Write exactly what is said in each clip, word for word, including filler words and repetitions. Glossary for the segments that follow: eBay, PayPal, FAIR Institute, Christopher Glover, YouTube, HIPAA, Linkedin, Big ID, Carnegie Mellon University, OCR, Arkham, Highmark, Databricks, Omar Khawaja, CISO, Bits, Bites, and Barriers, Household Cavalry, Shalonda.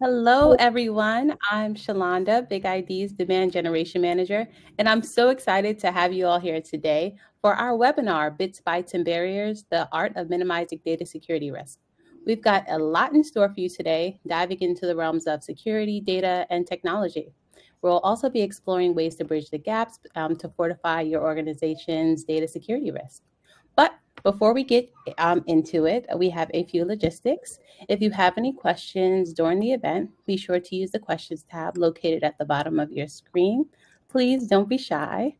Hello, everyone. I'm Shalonda, Big I D's Demand Generation Manager, and I'm so excited to have you all here today for our webinar, Bits, Bites, and Barriers, The Art of Minimizing Data Security Risk. We've got a lot in store for you today, diving into the realms of security, data, and technology. We'll also be exploring ways to bridge the gaps um, to fortify your organization's data security risk. But before we get um, into it, we have a few logistics. If you have any questions during the event, be sure to use the questions tab located at the bottom of your screen. Please don't be shy.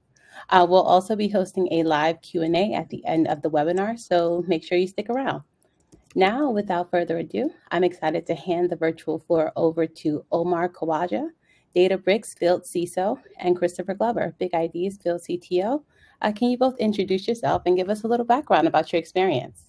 Uh, we'll also be hosting a live Q and A at the end of the webinar, so make sure you stick around. Now, without further ado, I'm excited to hand the virtual floor over to Omar Khawaja, Databricks Field C I S O, and Christopher Glover, Big I D's Field C T O. Uh, can you both introduce yourself and give us a little background about your experience?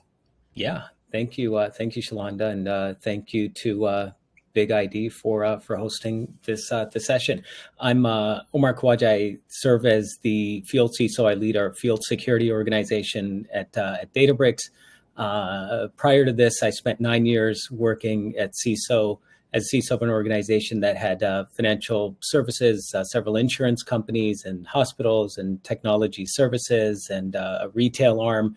Yeah, thank you. Uh, thank you, Shalonda, and uh, thank you to uh, Big I D for uh, for hosting this uh, this session. I'm uh, Omar Khawaja. I serve as the field C I S O. I lead our field security organization at, uh, at Databricks. Uh, prior to this, I spent nine years working at C I S O, as C I S O of an organization that had uh, financial services, uh, several insurance companies and hospitals and technology services and uh, a retail arm.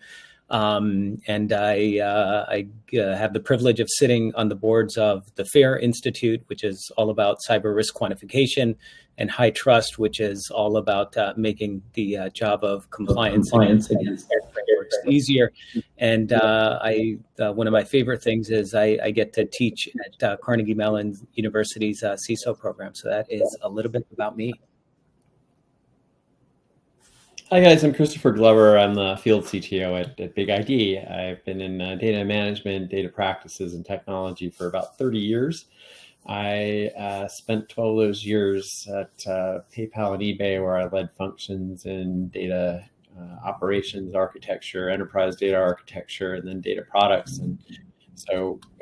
Um, and I, uh, I uh, have the privilege of sitting on the boards of the FAIR Institute, which is all about cyber risk quantification, and High Trust, which is all about uh, making the uh, job of compliance, compliance against easier. And uh, I, uh, one of my favorite things is I, I get to teach at uh, Carnegie Mellon University's uh, C I S O program. So that is a little bit about me. Hi guys, I'm Christopher Glover. I'm the field C T O at, at Big I D. I've been in uh, data management, data practices, and technology for about thirty years. I uh, spent twelve of those years at uh, PayPal and eBay, where I led functions in data Uh, operations architecture, enterprise data architecture, and then data products. And so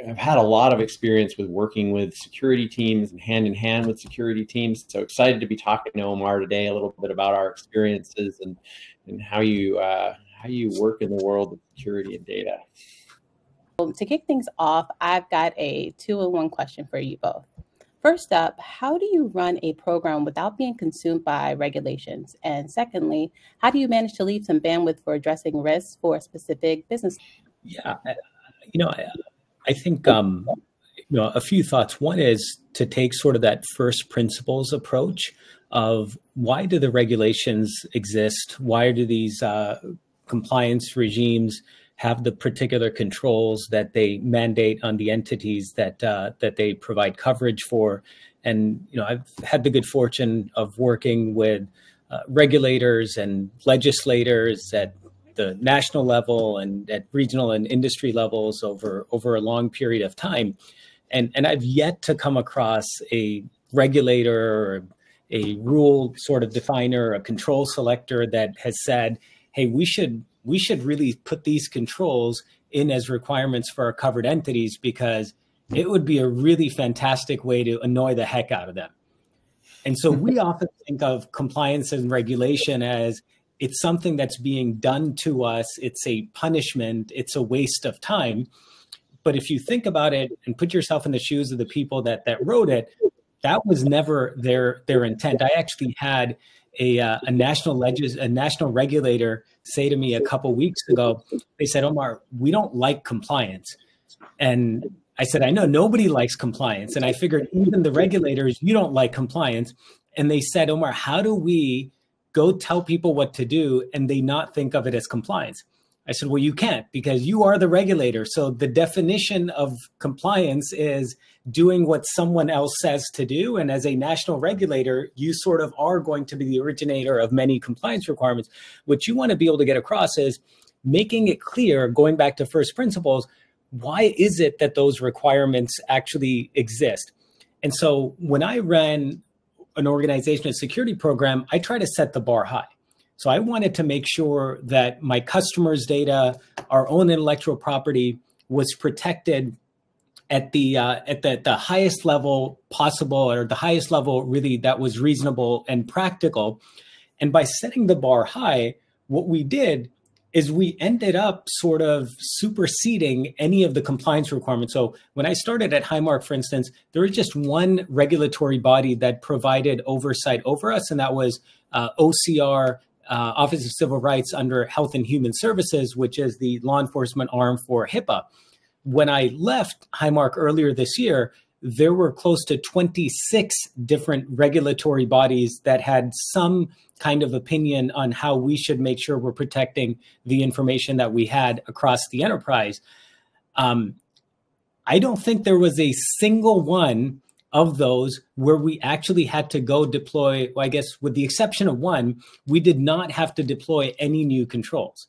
I've had a lot of experience with working with security teams and hand in hand with security teams. So excited to be talking to Omar today a little bit about our experiences and, and how you uh, how you work in the world of security and data. Well, to kick things off, I've got a two-in-one question for you both. First up, how do you run a program without being consumed by regulations? And secondly, how do you manage to leave some bandwidth for addressing risks for a specific business? Yeah, you know, I, I think, um, you know, a few thoughts. One is to take sort of that first principles approach of why do the regulations exist? Why do these uh, compliance regimes have the particular controls that they mandate on the entities that uh, that they provide coverage for? And you know, I've had the good fortune of working with uh, regulators and legislators at the national level and at regional and industry levels over over a long period of time, and and I've yet to come across a regulator or a rule sort of definer, a control selector that has said, "Hey, we should." we should really put these controls in as requirements for our covered entities because it would be a really fantastic way to annoy the heck out of them." And so we often think of compliance and regulation as it's something that's being done to us. It's a punishment. It's a waste of time. But if you think about it and put yourself in the shoes of the people that, that wrote it, that was never their, their intent. I actually had a, uh, a national legis a national regulator say to me a couple weeks ago, they said, "Omar, we don't like compliance." And I said, "I know nobody likes compliance." And I figured even the regulators, you don't like compliance. And they said, "Omar, how do we go tell people what to do and they not think of it as compliance?" I said, "Well, you can't, because you are the regulator. So the definition of compliance is doing what someone else says to do. And as a national regulator, you sort of are going to be the originator of many compliance requirements." What you want to be able to get across is making it clear, going back to first principles, why is it that those requirements actually exist? And so when I ran an organizational security program, I try to set the bar high. So I wanted to make sure that my customers' data, our own intellectual property, was protected at the uh, at the, the highest level possible, or the highest level really that was reasonable and practical. And by setting the bar high, what we did is we ended up sort of superseding any of the compliance requirements. So when I started at Highmark, for instance, there was just one regulatory body that provided oversight over us, and that was uh, O C R, uh, Office of Civil Rights under Health and Human Services, which is the law enforcement arm for HIPAA. When I left Highmark earlier this year, there were close to twenty-six different regulatory bodies that had some kind of opinion on how we should make sure we're protecting the information that we had across the enterprise. Um, I don't think there was a single one of those where we actually had to go deploy, well, I guess with the exception of one, we did not have to deploy any new controls.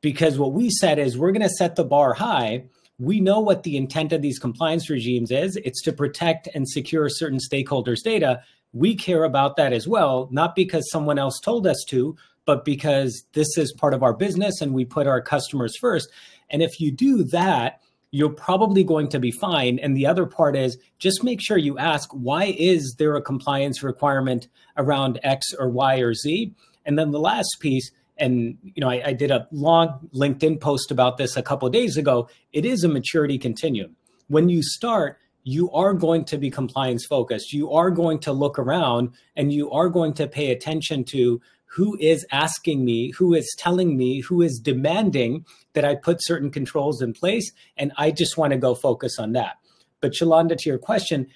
Because what we said is we're going to set the bar high. We know what the intent of these compliance regimes is. It's to protect and secure certain stakeholders' data. We care about that as well, not because someone else told us to, but because this is part of our business and we put our customers first. And if you do that, you're probably going to be fine. And the other part is just make sure you ask, why is there a compliance requirement around X or Y or Z? And then the last piece, and you know, I, I did a long LinkedIn post about this a couple of days ago. It is a maturity continuum. When you start, you are going to be compliance focused. You are going to look around and you are going to pay attention to who is asking me, who is telling me, who is demanding that I put certain controls in place. And I just want to go focus on that. But Shalonda, to your question,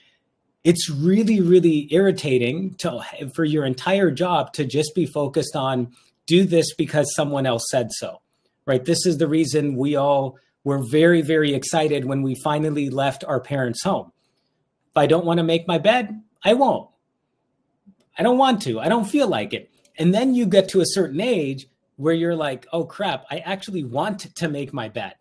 it's really, really irritating to, for your entire job to just be focused on do this because someone else said so, right? This is the reason we all were very, very excited when we finally left our parents' home. If I don't want to make my bed, I won't. I don't want to. I don't feel like it. And then you get to a certain age where you're like, oh, crap, I actually want to make my bed.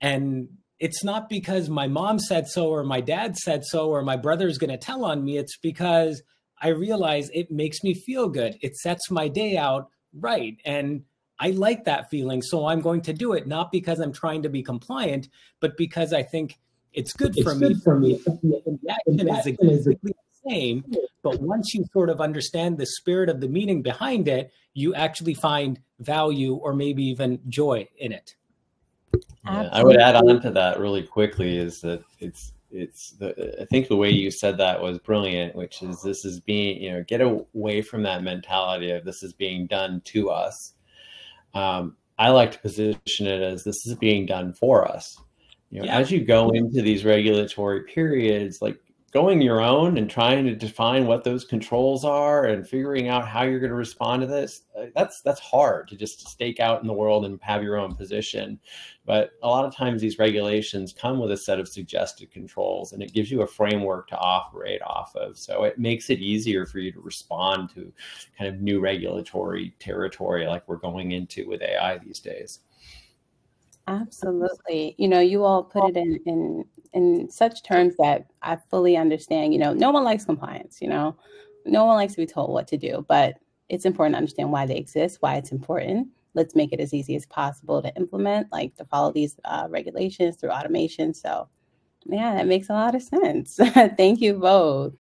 And it's not because my mom said so or my dad said so or my brother's going to tell on me. It's because I realize it makes me feel good. It sets my day out right. And I like that feeling. So I'm going to do it, not because I'm trying to be compliant, but because I think it's good for me. For me. The action is exactly the same. But once you sort of understand the spirit of the meaning behind it, you actually find value or maybe even joy in it. Yeah, I would add on to that really quickly is that it's It's the, I think the way you said that was brilliant, which is this is being, you know, get away from that mentality of this is being done to us. Um, I like to position it as this is being done for us. You know, yeah. As you go into these regulatory periods, like going your own and trying to define what those controls are and figuring out how you're going to respond to this, that's that's hard to just stake out in the world and have your own position. But a lot of times these regulations come with a set of suggested controls and it gives you a framework to operate off of. So it makes it easier for you to respond to kind of new regulatory territory like we're going into with A I these days. Absolutely. You know, you all put it in, in in such terms that I fully understand. You know, no one likes compliance, you know, no one likes to be told what to do, but it's important to understand why they exist, why it's important. Let's make it as easy as possible to implement, like to follow these uh, regulations through automation. So yeah, that makes a lot of sense. Thank you both.